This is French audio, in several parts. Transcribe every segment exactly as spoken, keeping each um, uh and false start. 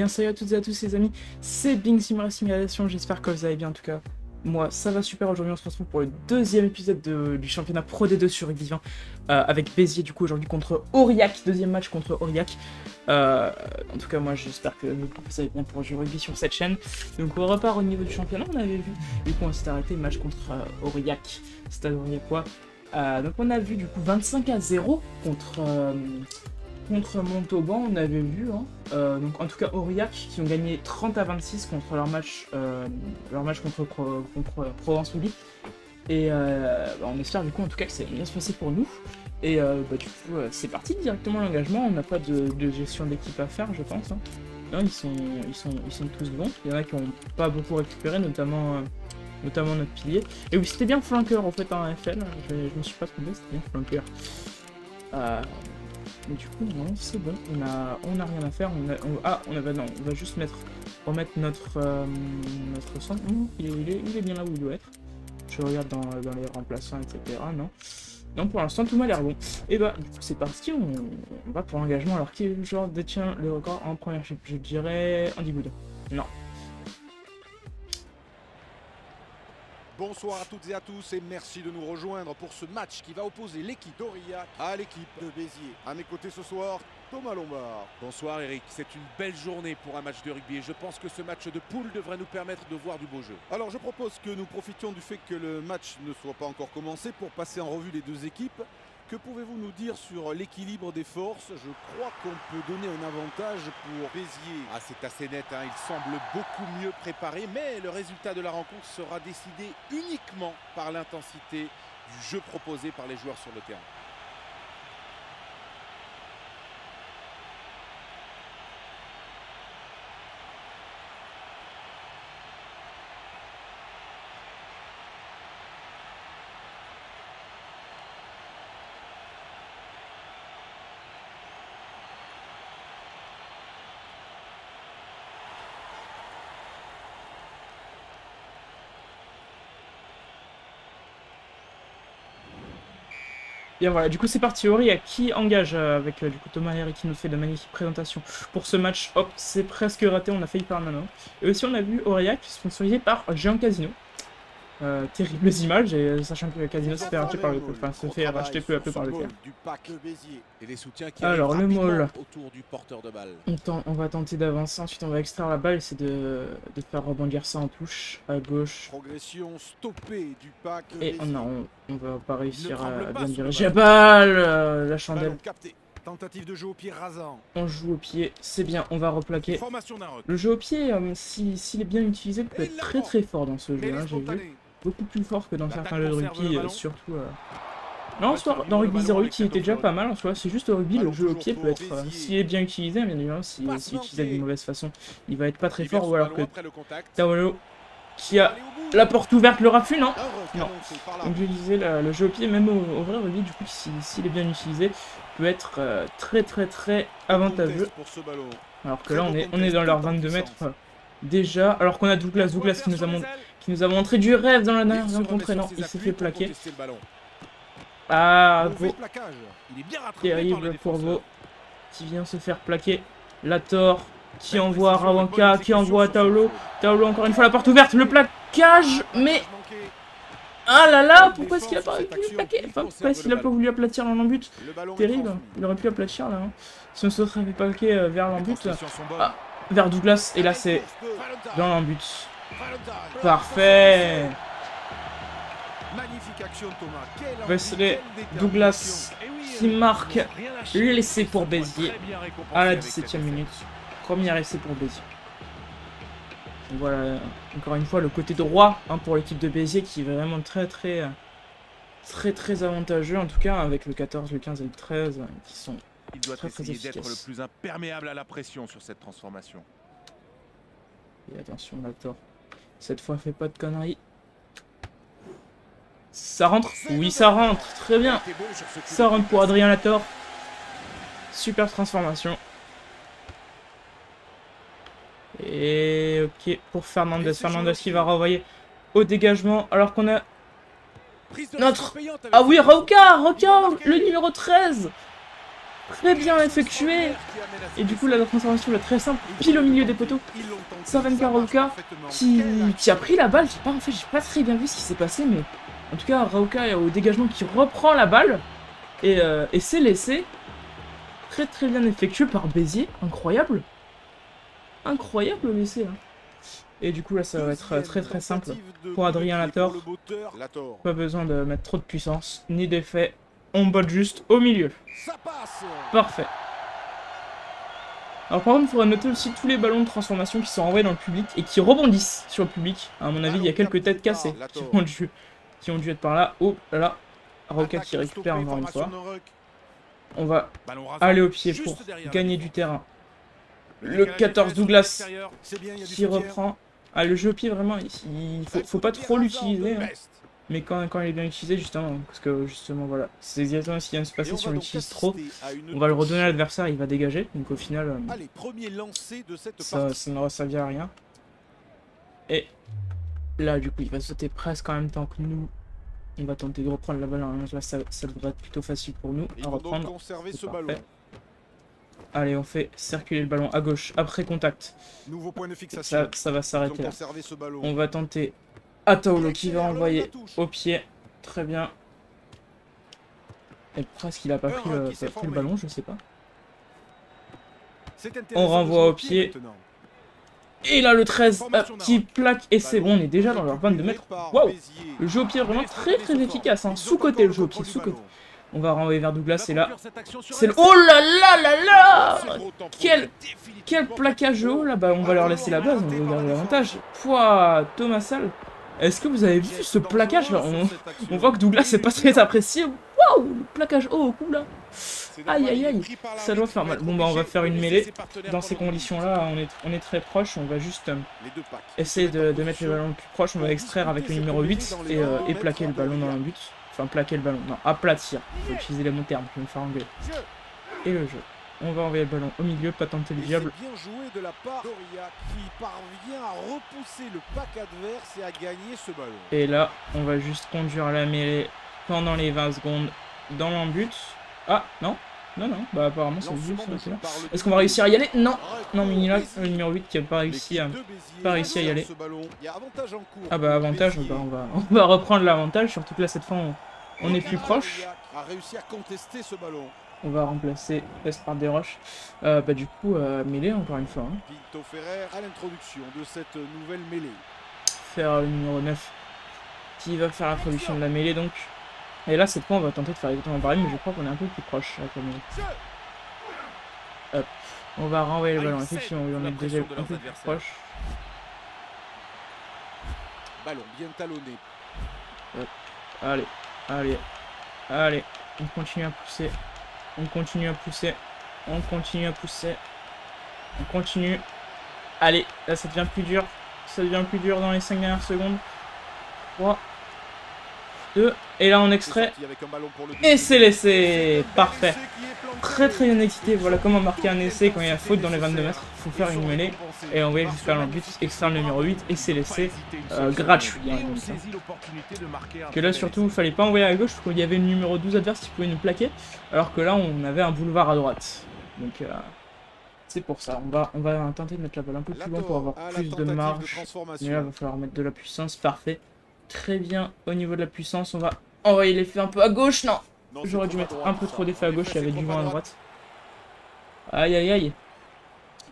bien, salut à toutes et à tous les amis, c'est Bing Simulation, j'espère que vous allez bien en tout cas. Moi, ça va super, aujourd'hui on se retrouve pour le deuxième épisode de, du Championat Pro D deux sur Rugby vingt, euh, avec Bézier du coup aujourd'hui contre Aurillac, deuxième match contre Aurillac. Euh, en tout cas, moi j'espère que vous allez bien pour jouer rugby sur cette chaîne. Donc on repart au niveau du championnat, on avait vu, du coup on s'est arrêté, match contre euh, Aurillac, stade aurillacois. Euh, donc on a vu du coup vingt-cinq à zéro contre... Euh, Contre Montauban, on avait vu, hein. euh, donc en tout cas Aurillac qui ont gagné trente à vingt-six contre leur match, euh, leur match contre, contre, contre Provence Rugby. Et euh, bah, on espère du coup en tout cas que ça va bien se passer pour nous. Et euh, bah, du coup euh, c'est parti directement l'engagement, on n'a pas de, de gestion d'équipe à faire je pense. Hein. Non, ils, sont, ils, sont, ils sont tous bons, il y en a qui n'ont pas beaucoup récupéré, notamment, euh, notamment notre pilier. Et oui c'était bien flanqueur en fait en hein, F L, je ne me suis pas trompé, c'était bien flanqueur. Euh... Mais du coup non c'est bon, on a on a rien à faire, on a on, ah on a bah non on va juste mettre remettre notre euh, notre centre. Mmh, il, est, il, est, il est bien là où il doit être. Je regarde dans, dans les remplaçants et cetera. Non non pour l'instant tout m'a l'air bon. Et bah du coup c'est parti, on, on va pour l'engagement. Alors qui est le joueur détient le record en première chip? Je dirais Andy Boudin. Non. Bonsoir à toutes et à tous et merci de nous rejoindre pour ce match qui va opposer l'équipe d'Aurillac à l'équipe de Béziers. À mes côtés ce soir, Thomas Lombard. Bonsoir Eric, c'est une belle journée pour un match de rugby et je pense que ce match de poule devrait nous permettre de voir du beau jeu. Alors je propose que nous profitions du fait que le match ne soit pas encore commencé pour passer en revue les deux équipes. Que pouvez-vous nous dire sur l'équilibre des forces? Je crois qu'on peut donner un avantage pour Béziers. Ah, c'est assez net, hein. Il semble beaucoup mieux préparé, mais le résultat de la rencontre sera décidé uniquement par l'intensité du jeu proposé par les joueurs sur le terrain. Bien voilà, du coup c'est parti, Aurillac qui engage avec euh, du coup Thomas Lombard qui nous fait de magnifiques présentations pour ce match. Hop, c'est presque raté, on a failli par Nano. Et aussi on a vu Aurillac sponsorisé par Jean Casino. Euh, terribles images, et sachant que Casino se fait racheter par le enfin, se fait racheter peu à peu par le fer. Alors le maul, on, tente, on va tenter d'avancer, ensuite on va extraire la balle, c'est de, de faire rebondir ça en touche, à gauche. Et oh non, on, on va pas réussir à bien diriger la balle, euh, la chandelle. Tentative de jeu au pied rasant. On joue au pied, c'est bien, on va replaquer. Le jeu au pied, euh, s'il si, si est bien utilisé, peut être très très fort dans ce jeu, hein, j'ai vu. Beaucoup plus fort que dans certains jeux de rugby, euh, surtout... Euh... Non, en soi, dans Rugby zéro huit, il était déjà pas mal, en soi, c'est juste au rugby, le jeu au pied peut être... Euh, s'il est bien utilisé, bien évidemment, s'il est utilisé d'une mauvaise façon, il va être pas très fort, ou alors que Taolo, qui a la porte ouverte, le raffut, non? Non. Donc je disais, la, le jeu au pied, même au, au vrai rugby, du coup, s'il si, si est bien utilisé, peut être euh, très très très avantageux. Alors que là, on est, on est dans leurs vingt-deux mètres euh, déjà. Alors qu'on a Douglas, Douglas qui nous a, qui nous a montré du rêve dans la dernière rencontre. Non, il s'est fait plaquer. Ah, beau. Terrible pour Beau qui vient se faire plaquer. Lator qui envoie Raoka, qui envoie Taolo. Taolo encore une fois la porte ouverte, le plaquage, mais... Ah là là, pourquoi est-ce qu'il a pas voulu plaquer? Enfin, pourquoi est-ce qu'il a pas voulu aplatir dans l'embut? Terrible, il aurait pu aplatir là. Hein. Si on se serait fait plaquer vers l'embut, ah, vers Douglas, et là c'est dans l'embut. Parfait! Wesley Douglas qui marque l'essai pour Béziers à la dix-septième minute. Premier essai pour Béziers. Voilà, encore une fois, le côté droit hein, pour l'équipe de Béziers qui est vraiment très, très, très, très avantageux, en tout cas, avec le quatorze, le quinze et le treize, qui sont Il doit très, très efficaces. D'être le plus imperméable à la pression sur cette transformation. Et attention, Lator. Cette fois, fait pas de conneries. Ça rentre? Oui, ça rentre. Très bien. Ça rentre pour Adrien Latour. Super transformation. Et ok pour Fernandez, Fernandez qui va renvoyer au dégagement alors qu'on a notre... Ah oui, Raoka, Raoka, le numéro treize très bien effectuée. Et du coup, là, la transformation est très simple, pile au milieu des poteaux. cent vingt-quatre Raoka qui, qui a pris la balle. Je sais pas, en fait, j'ai pas très bien vu ce qui s'est passé, mais en tout cas, Raoka au dégagement qui reprend la balle et, euh, et s'est laissé. Très très bien effectué par Bézier. Incroyable. Incroyable le laisser, hein. Et du coup, là, ça va être très très simple pour Adrien Latour. Pas besoin de mettre trop de puissance ni d'effet. On botte juste au milieu. Parfait. Alors, par contre, il faudra noter aussi tous les ballons de transformation qui sont envoyés dans le public et qui rebondissent sur le public. À mon avis, il y a quelques têtes cassées qui ont dû, qui ont dû être par là. Oh là, Raoka qui récupère encore une fois. On va aller au pied pour gagner du terrain. Le quatorze Douglas qui reprend. Ah, le jeu au pied, vraiment, il faut, faut pas trop l'utiliser, hein. Mais quand, quand il est bien utilisé, justement, parce que justement, voilà, c'est exactement ce qui vient de se passer si on l'utilise trop. On va le redonner à l'adversaire, il va dégager. Donc au final, euh, Allez, premier lancé de cette ça, ça n'aura servi à rien. Et là, du coup, il va sauter presque en même temps que nous. On va tenter de reprendre la balle. Là, ça, ça devrait être plutôt facile pour nous à reprendre. Ce ballon. Allez, on fait circuler le ballon à gauche après contact. Nouveau point de fixation. Ça, ça va s'arrêter là. On va tenter. À Taolo qui va envoyer au pied. Très bien. Et presque il a pas pris le, pas pris le ballon, je sais pas. On renvoie au pied. Maintenant. Et là le treize qui plaque et c'est bon, on est déjà dans leur vingt-deux mètres. Waouh! Le jeu au pied est vraiment très très efficace, hein. Sous-côté le jeu au pied, sous-côté. On va renvoyer vers Douglas et là. C'est le... Oh là là là là! Quel, quel plaquage haut là, bah on va leur laisser la base, on va garder l'avantage. Pouah, Thomas Salle. Est-ce que vous avez vu ce plaquage là? on, on voit que Douglas c'est pas très apprécié. Waouh, le plaquage haut au cou là. Aïe aïe aïe, ça doit faire mal. Bon bah on va faire une mêlée. Dans ces conditions là, on est, on est très proche. On va juste essayer de, de mettre les ballons le plus proche. On va extraire avec le numéro huit et, euh, et plaquer le ballon dans le but. Enfin plaquer le ballon, non, aplatir. Je vais utiliser les bons termes, je vais me faire engueuler. Et le jeu. On va envoyer le ballon au milieu, pas tenter le diable. Bien joué de la part d'Aurillac qui parvient à repousser le pack adverse et à gagner ce ballon. Et là, on va juste conduire la mêlée pendant les vingt secondes dans l'embut. Ah, non, non, non, bah apparemment c'est juste. Est-ce qu'on va réussir à y aller? Non, non, Minilac, le numéro huit qui n'a pas réussi à, pas réussi à y aller. Ah bah avantage, bah, on, va, on va reprendre l'avantage, surtout que là cette fois on, on est plus proche. A réussi à contester ce ballon. On va remplacer S par des roches. Euh, bah, du coup, euh, mêlée encore une fois. Hein. Vito Ferrer à l'introduction de cette nouvelle mêlée. Faire le numéro neuf qui va faire l'introduction de la mêlée donc. Et là, cette fois, on va tenter de faire exactement pareil, mais je crois qu'on est un peu plus proche. Là, comme... Hop. On va renvoyer le ballon. Effectivement, on est déjà un peu plus proche. Ballon bien talonné. Hop. Allez, allez, allez. On continue à pousser. On continue à pousser, on continue à pousser, on continue. Allez, là ça devient plus dur, ça devient plus dur dans les cinq dernières secondes. trois, deux, et là on extrait. Et c'est laissé, parfait. Très très bien excité, voilà comment marquer un essai quand il y a faute dans les vingt-deux mètres. Il faut faire une mêlée et envoyer jusqu'à l'en but, externe numéro huit, et c'est laissé euh, gratuit. Hein, comme ça. Que là surtout, il fallait pas envoyer à gauche, parce qu'il y avait le numéro douze adverse qui pouvait nous plaquer, alors que là on avait un boulevard à droite. Donc euh, c'est pour ça, on va, on va tenter de mettre la balle un peu plus loin pour avoir plus de marge. Mais là il va falloir mettre de la puissance, parfait. Très bien, au niveau de la puissance, on va envoyer l'effet un peu à gauche, non. J'aurais dû mettre un peu trop d'effet à gauche, il y avait du vent à droite. Aïe aïe aïe.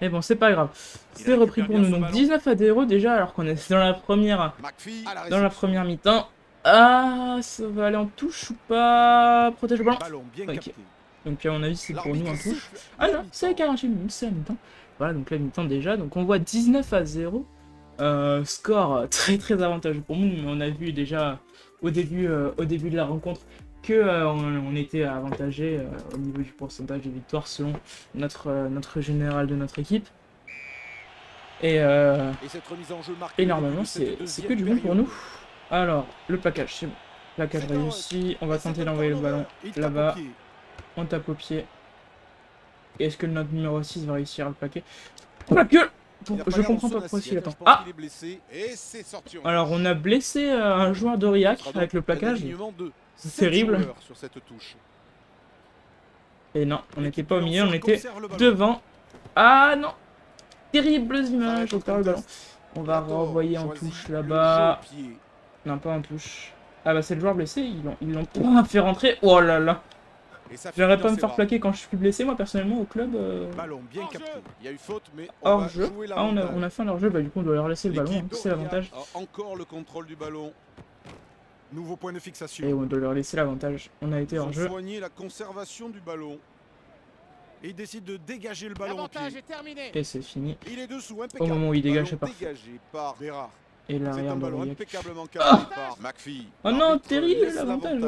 Mais bon, c'est pas grave. C'est repris pour nous. Donc dix-neuf à zéro déjà, alors qu'on est dans la première dans la première mi-temps. Ah, ça va aller en touche ou pas? Protège le ballon. Okay. Donc à mon avis, c'est pour nous en touche. Ah non, c'est à quarante minutes, c'est à mi-temps. Voilà, donc la mi-temps déjà. Donc on voit dix-neuf à zéro. Euh, score très très avantageux pour nous, mais on a vu déjà au début, euh, au début de la rencontre que euh, on, on était avantagé euh, au niveau du pourcentage de victoire selon notre, euh, notre général de notre équipe. Et, euh, et, cette remise en jeu et normalement c'est que du bon pour nous. Alors le plaquage, c'est bon. Plaquage réussi, on va tenter d'envoyer le ballon là-bas. On tape au pied. Est-ce que notre numéro six va réussir à le plaquer? Oh la gueule! Pour, je comprends pas pourquoi il attend. Ah et sorti. Alors on a blessé euh, un joueur d'Aurillac avec le plaquage. C'est terrible. Sur cette touche. Et non, on n'était pas au milieu, on était devant. Ah non, terribles images, on perd le ballon. On va renvoyer en touche là-bas. Non, pas en touche. Ah bah c'est le joueur blessé, ils l'ont pas fait rentrer. Oh là là. J'aimerais pas me faire plaquer quand je suis blessé, moi personnellement au club. Euh... Hors jeu. Ah on a, on a fait un hors jeu, bah du coup on doit leur laisser le ballon, c'est l'avantage. Et on doit leur laisser l'avantage. On a été hors jeu. Il décide de dégager le ballon. Et c'est fini. Il est dessous, au moment où il dégage, c'est parfait. Par et l'arrière de Aurillac. Oh, oh non, terrible l'avantage.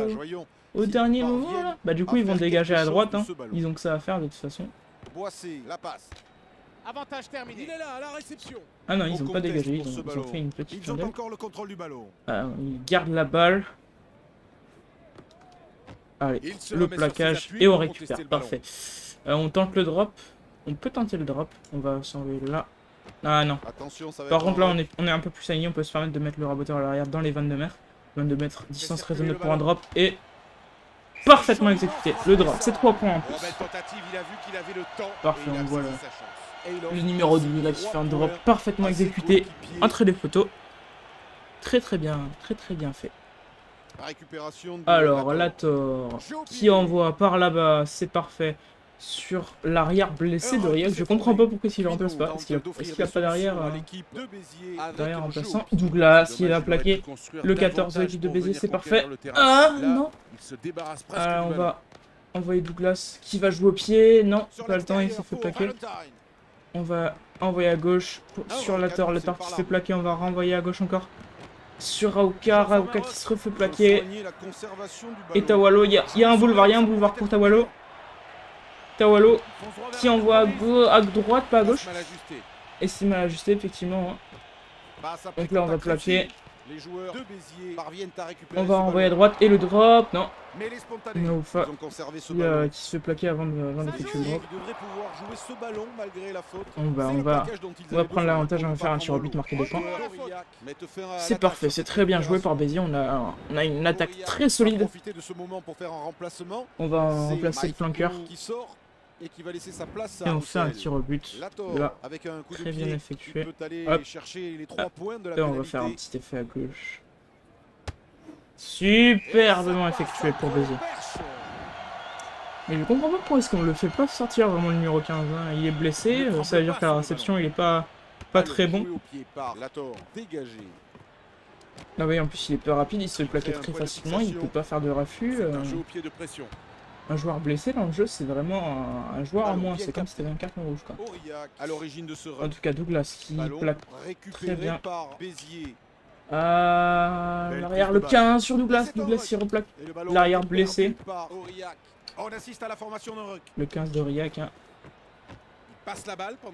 Au dernier moment, là. Bah du coup, ils vont dégager à droite. Hein. Ils ont que ça à faire de toute façon. La passe. Avantage terminé. Il est là à la réception. Ah non, ils n'ont pas dégagé. Ils ont, ils ont fait une petite ils ont encore le contrôle du ballon. Alors, ils gardent la balle. Allez, le plaquage et on récupère. Parfait. Euh, on tente le drop. On peut tenter le drop. On va s'enlever là. Ah non. Attention, ça va Par contre, là, on est, on est un peu plus aligné. On peut se permettre de mettre le raboteur à l'arrière dans les vingt-deux mètres. vingt-deux mètres, distance raisonnable pour un drop. Et parfaitement exécuté. Le drop, c'est trois points en plus. Parfait, on voit le, le numéro deux là qui fait un drop parfaitement exécuté entre les photos. Très très bien, très très bien fait. Alors, Latour qui envoie par là-bas, c'est parfait. Sur l'arrière blessé d'Aurillac, je comprends pas pourquoi il le remplace pas. Est-ce qu'il n'a pas derrière euh, derrière remplaçant Douglas, il a plaqué le quatorze de l'équipe de Bézier, c'est parfait. Ah non, alors on va envoyer Douglas qui va jouer au pied. Non, pas le temps, il s'est fait plaquer. On va envoyer à gauche pour, sur Latour, Latour qui se fait plaquer. On va renvoyer à gauche encore sur Raoka, Raoka qui se refait plaquer. Et Taolo, il y, y a un boulevard, il y a un boulevard pour Taolo. Taolo qui envoie à, à droite, pas à gauche. Et c'est mal ajusté, effectivement. Donc là, on va plaquer. On va renvoyer à droite et le drop. Non. No, fa... Il, euh, qui se fait plaquer avant d'effectuer de, le drop. On va, on va, on va prendre l'avantage, on va faire un tir au but, marquer des points. C'est parfait, c'est très bien joué par Bézier. On a, on a une attaque très solide. On va remplacer le flanqueur. Et qui va laisser sa place à et on fait un tir au but. Là, avec un coup de très bien pied, effectué. Hop. Chercher les trois points de la là, on va faire un petit effet à gauche. Superbement effectué pour Bézier. Mais je comprends pas pourquoi est-ce qu'on le fait pas sortir vraiment le numéro quinze. Hein. Il est blessé, ça veut dire qu'à la réception il est pas, pas très bon. Non mais en plus il est peu rapide, il se fait plaquer très facilement, il peut pas faire de raffus. Euh... Un joueur blessé dans le jeu, c'est vraiment un, un joueur à moins. C'est comme si c'était un carton rouge, quoi. En tout cas, Douglas qui plaque très bien. Euh, l'arrière, le quinze sur Douglas. Douglas il replaque l'arrière blessé. Le quinze d'Aurillac. Hein.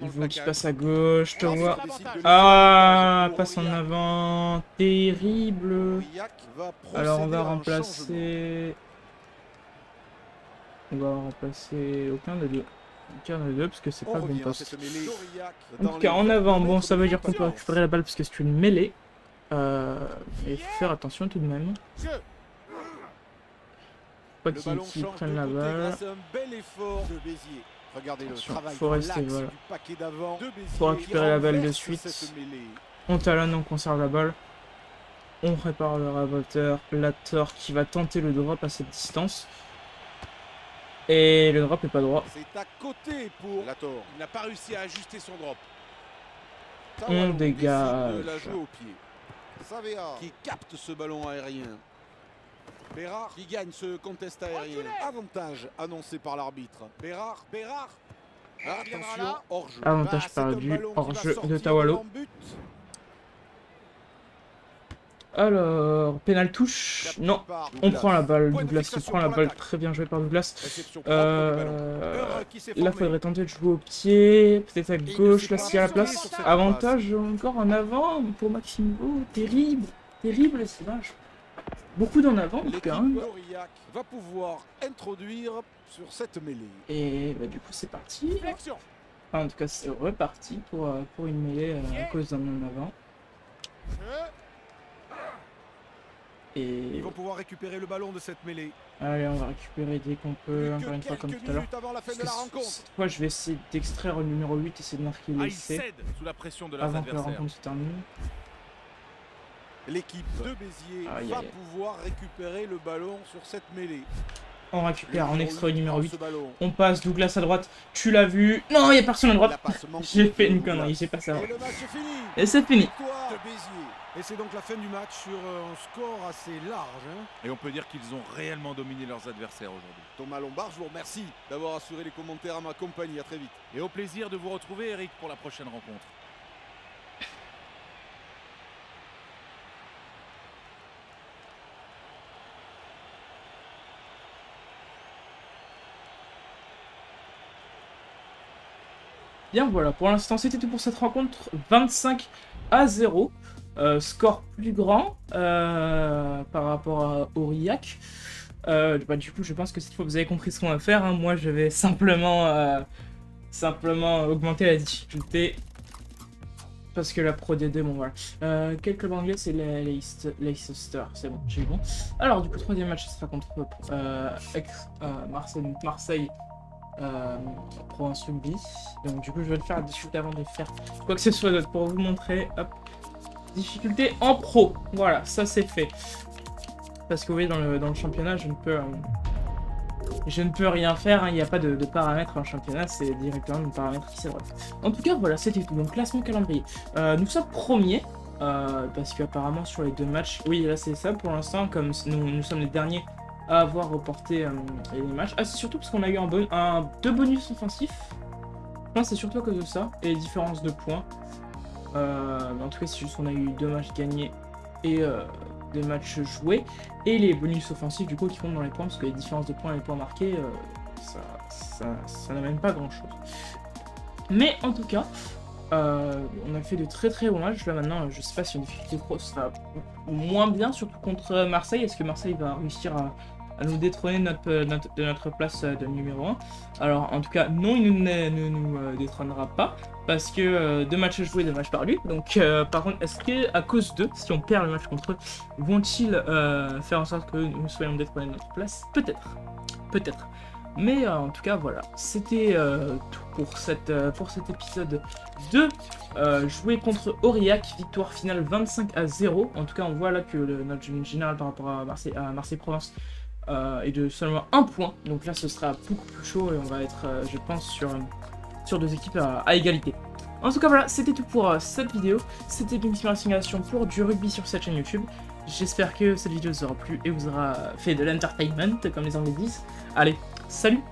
Il faut qu'il passe à gauche, te vois. Ah, passe en avant. Terrible. Alors, on va remplacer... On va remplacer aucun des deux. Aucun des deux, parce que c'est pas le bon poste. En tout cas, en avant, bon, ça veut dire qu'on peut récupérer la balle parce que c'est une mêlée. Euh, et faut faire attention tout de même. Pas qu'ils qu'ils prennent la balle. Attention, faut rester, voilà. Faut récupérer la balle de suite. On talonne, on conserve la balle. On prépare le raboteur. Latour qui va tenter le drop à cette distance. Et le drop n'est pas droit. C'est à côté pour Latour. Il n'a pas réussi à ajuster son drop. On dégage. De la jouer au pied. Savea qui capte ce ballon aérien. Bérard qui gagne ce contest aérien. Avantage annoncé par l'arbitre. Bérard, Bérard. Attention, hors-jeu. Avantage perdu, hors-jeu de Taolo. Alors, pénal touche. Non, on prend la balle. Douglas qui prend la balle. Très bien joué par Douglas. Euh, là, faudrait tenter de jouer au pied. Peut-être à gauche. Là, s'il y a la place. Avantage encore en avant pour Maxime Beau. Terrible. Terrible, c'est vache. Beaucoup d'en avant, en tout cas. Va pouvoir introduire sur cette mêlée. Et bah, du coup, c'est parti. Enfin, en tout cas, c'est reparti pour, euh, pour une mêlée euh, à cause d'un en avant. Et... ils vont pouvoir récupérer le ballon de cette mêlée. Allez, on va récupérer dès qu'on peut, encore une fois comme tout à l'heure. Cette fois, je vais essayer d'extraire le numéro huit, essayer de marquer l'essai avant que la rencontre se termine. L'équipe de Bézier ah, va pouvoir récupérer le ballon sur cette mêlée. On récupère, on extrait numéro huit. On passe Douglas à droite. Tu l'as vu. Non, il n'y a personne à droite. J'ai fait une connerie, j'ai pas ça. Et c'est fini. Et c'est donc la fin du match sur un score assez large. Hein. Et on peut dire qu'ils ont réellement dominé leurs adversaires aujourd'hui. Thomas Lombard, je vous remercie d'avoir assuré les commentaires à ma compagnie. À très vite. Et au plaisir de vous retrouver, Eric, pour la prochaine rencontre. Bien voilà, pour l'instant c'était tout pour cette rencontre, vingt-cinq à zéro, euh, score plus grand euh, par rapport à Aurillac. Euh, bah, du coup je pense que cette fois vous avez compris ce qu'on va faire, hein. Moi je vais simplement, euh, simplement augmenter la difficulté, parce que la Pro D deux, bon voilà. Euh, quel club anglais, c'est Leicester, c'est bon, j'ai eu bon. Alors du coup troisième match, ça sera contre euh, ex, euh, Marseille. Marseille. Euh, Provence Rugby. Donc du coup je vais le faire à difficulté avant de faire quoi que ce soit d'autre pour vous montrer. Hop. Difficulté en pro. Voilà, ça c'est fait. Parce que vous voyez dans le, dans le championnat je ne peux euh, je ne peux rien faire, hein. Il n'y a pas de, de paramètres en championnat, c'est directement le paramètre qui s'adresse. En tout cas voilà, c'était tout. Donc classement calendrier. Euh, nous sommes premiers. Euh, parce qu'apparemment sur les deux matchs. Oui là c'est ça pour l'instant, comme nous, nous sommes les derniers à avoir reporté euh, les matchs. Ah, c'est surtout parce qu'on a eu un bon, un, deux bonus offensifs. Enfin, c'est surtout à cause de ça. Et les différences de points. Euh, en tout cas, c'est juste qu'on a eu deux matchs gagnés et euh, deux matchs joués. Et les bonus offensifs, du coup, qui comptent dans les points. Parce que les différences de points et les points marqués, euh, ça, ça, ça n'a même pas grand-chose. Mais en tout cas, euh, on a fait de très très bons matchs. Là, maintenant, je sais pas si une difficulté pro sera moins bien, surtout contre Marseille. Est-ce que Marseille va réussir à... à nous détrôner notre, notre, de notre place de numéro un. Alors en tout cas non, il ne nous, nous, nous détrônera pas parce que euh, deux matchs joués, deux matchs perdus. Donc euh, par contre, est-ce que à cause d'eux, si on perd le match contre eux, vont-ils euh, faire en sorte que nous soyons détrônés de notre place? Peut-être, peut-être. Mais euh, en tout cas voilà, c'était euh, tout pour, cette, euh, pour cet épisode deux. Euh, jouer contre Aurillac, victoire finale vingt-cinq à zéro. En tout cas on voit là que le, notre général par rapport à Marseille, à Marseille-Provence, Euh, et de seulement un point, donc là ce sera beaucoup plus chaud et on va être euh, je pense sur, sur deux équipes euh, à égalité. En tout cas voilà, c'était tout pour euh, cette vidéo, c'était Bing Simulation pour du rugby sur cette chaîne YouTube. J'espère que cette vidéo vous aura plu et vous aura fait de l'entertainment comme les anglais disent. Allez, salut!